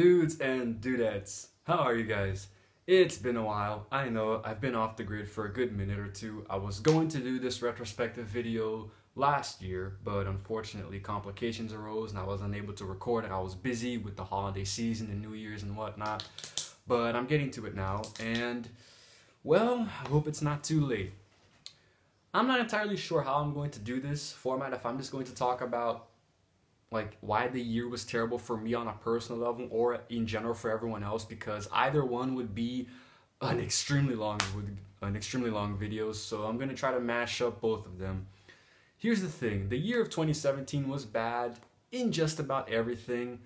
Dudes and dudettes, how are you guys? It's been a while. I know I've been off the grid for a good minute or two. I was going to do this retrospective video last year, but unfortunately complications arose and I was unable to record it. I was busy with the holiday season and New Year's and whatnot, but I'm getting to it now and, well, I hope it's not too late. I'm not entirely sure how I'm going to do this format, if I'm just going to talk about like why the year was terrible for me on a personal level or in general for everyone else, because either one would be an extremely long video. So I'm gonna try to mash up both of them. Here's the thing: the year of 2017 was bad in just about everything.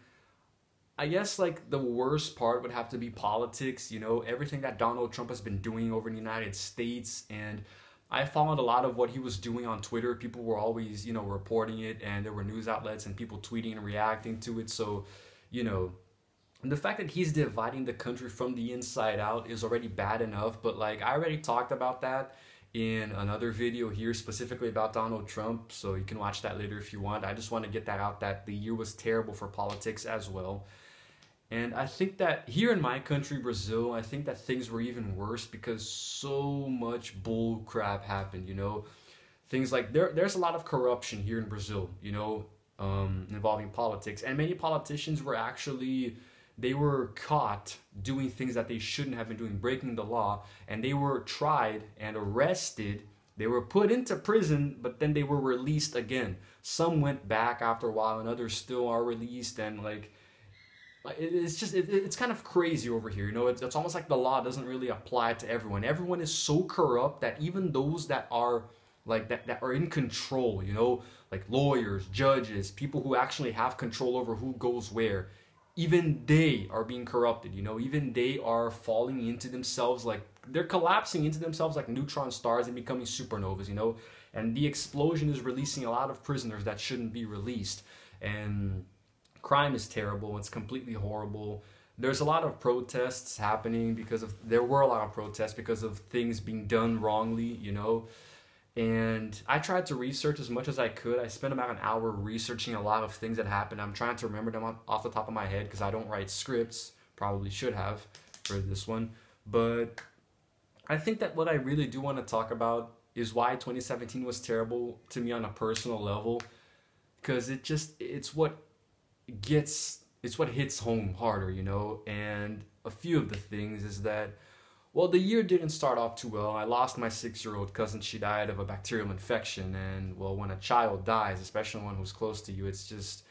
I guess like the worst part would have to be politics, you know, everything that Donald Trump has been doing over in the United States. And I followed a lot of what he was doing on Twitter. People were always, you know, reporting it, and there were news outlets and people tweeting and reacting to it. So, you know, and the fact that he's dividing the country from the inside out is already bad enough. But like, I already talked about that in another video here, specifically about Donald Trump. So you can watch that later if you want. I just want to get that out, that the year was terrible for politics as well. And I think that here in my country, Brazil, I think that things were even worse because so much bull crap happened, you know. Things like there's a lot of corruption here in Brazil, you know, involving politics. And many politicians were actually, they were caught doing things that they shouldn't have been doing, breaking the law. And they were tried and arrested. They were put into prison, but then they were released again. Some went back after a while and others still are released, and like, it's just, it's kind of crazy over here, you know. It's almost like the law doesn't really apply to everyone. Everyone is so corrupt that even those that are like that are in control, you know, like lawyers, judges, people who actually have control over who goes where, even they are being corrupted, you know. Even they are falling into themselves, like they're collapsing into themselves like neutron stars and becoming supernovas, you know. And the explosion is releasing a lot of prisoners that shouldn't be released. And crime is terrible. It's completely horrible. There's a lot of protests happening because of, there were a lot of protests because of things being done wrongly, you know. And I tried to research as much as I could. I spent about an hour researching a lot of things that happened. I'm trying to remember them off the top of my head because I don't write scripts. Probably should have for this one. But I think that what I really do want to talk about is why 2017 was terrible to me on a personal level, because it just, it's what hits home harder, you know. And a few of the things is that, well, the year didn't start off too well. I lost my 6-year-old cousin. She died of a bacterial infection, and well, when a child dies, especially one who's close to you, it's just,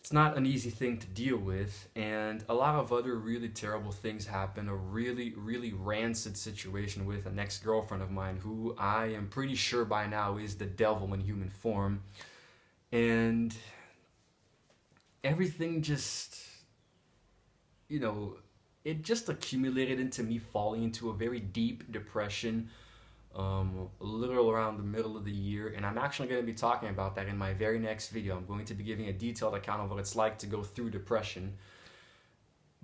it's not an easy thing to deal with. And a lot of other really terrible things happen. A really, really rancid situation with an ex-girlfriend of mine who I am pretty sure by now is the devil in human form. And everything just, you know, it just accumulated into me falling into a very deep depression a little around the middle of the year. And I'm actually going to be talking about that in my very next video. I'm going to be giving a detailed account of what it's like to go through depression.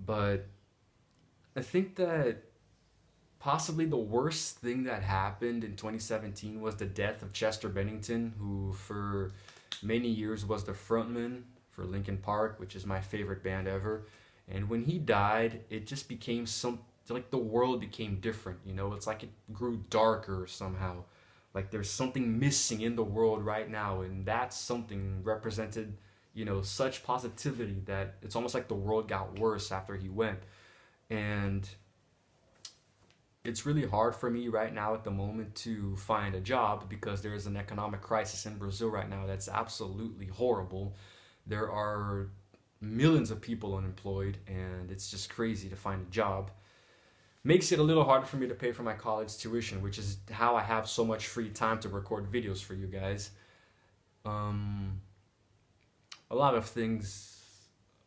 But I think that possibly the worst thing that happened in 2017 was the death of Chester Bennington, who for many years was the frontman for Linkin Park, which is my favorite band ever. And when he died, it just became like the world became different, you know. It's like it grew darker somehow. Like there's something missing in the world right now, and that something represented, you know, such positivity that it's almost like the world got worse after he went. And it's really hard for me right now at the moment to find a job because there is an economic crisis in Brazil right now that's absolutely horrible. There are millions of people unemployed, and it's just crazy to find a job. Makes it a little harder for me to pay for my college tuition, which is how I have so much free time to record videos for you guys. A lot of things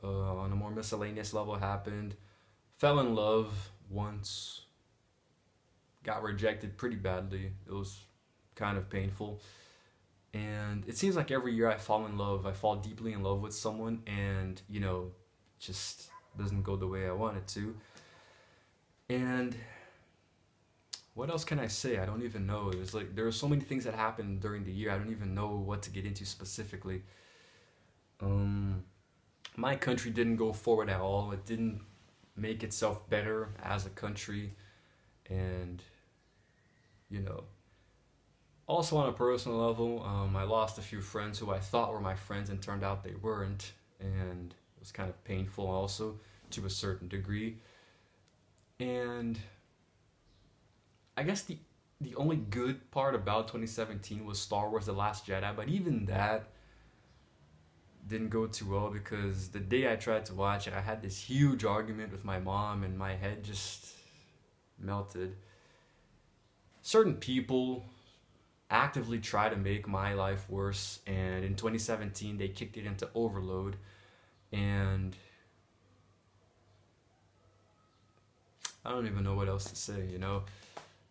on a more miscellaneous level happened. Fell in love once. Got rejected pretty badly. It was kind of painful. And it seems like every year I fall in love, I fall deeply in love with someone, and, you know, just doesn't go the way I want it to. And what else can I say? I don't even know. It was like, there were so many things that happened during the year. I don't even know what to get into specifically. my country didn't go forward at all. It didn't make itself better as a country. And, you know, also on a personal level, I lost a few friends who I thought were my friends and turned out they weren't. And it was kind of painful also, to a certain degree. And I guess the only good part about 2017 was Star Wars The Last Jedi, but even that didn't go too well, because the day I tried to watch it, I had this huge argument with my mom and my head just melted. Certain people actively try to make my life worse, and in 2017 they kicked it into overload, and I don't even know what else to say, you know.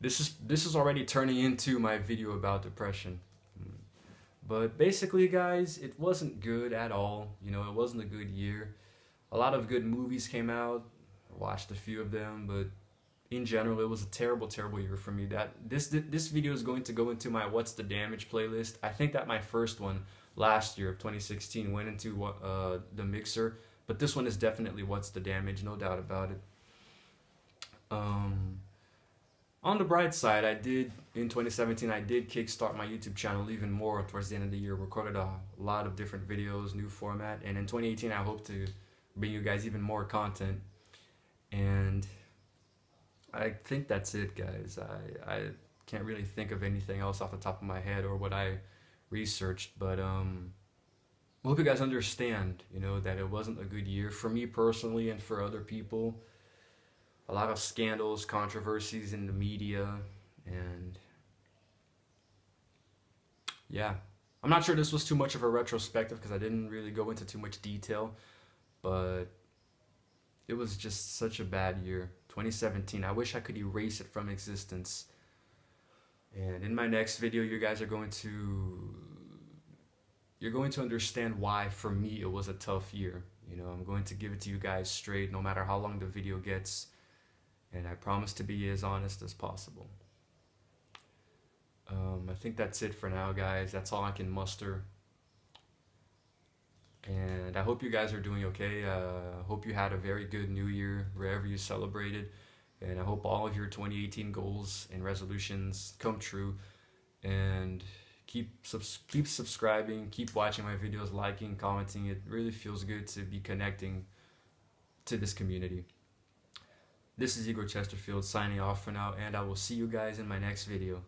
This is already turning into my video about depression. But basically, guys, it wasn't good at all. You know, it wasn't a good year. A lot of good movies came out. I watched a few of them, but in general, it was a terrible, terrible year for me. This video is going to go into my What's the Damage playlist. I think that my first one last year of 2016 went into the mixer, but this one is definitely What's the Damage, no doubt about it. On the bright side, I did, in 2017, I did kickstart my YouTube channel even more towards the end of the year, recorded a lot of different videos, new format, and in 2018, I hope to bring you guys even more content, and I think that's it, guys. I can't really think of anything else off the top of my head or what I researched, but I hope you guys understand, you know, that it wasn't a good year for me personally and for other people. A lot of scandals, controversies in the media, and yeah. I'm not sure this was too much of a retrospective because I didn't really go into too much detail, but it was just such a bad year. 2017, I wish I could erase it from existence. And in my next video, you guys are going to... you're going to understand why, for me, it was a tough year. You know, I'm going to give it to you guys straight, no matter how long the video gets. And I promise to be as honest as possible. I think that's it for now, guys. That's all I can muster. And I hope you guys are doing okay. I hope you had a very good New Year, wherever you celebrated. And I hope all of your 2018 goals and resolutions come true. And keep subscribing, keep watching my videos, liking, commenting. It really feels good to be connecting to this community. This is Igor Chesterfield signing off for now, and I will see you guys in my next video.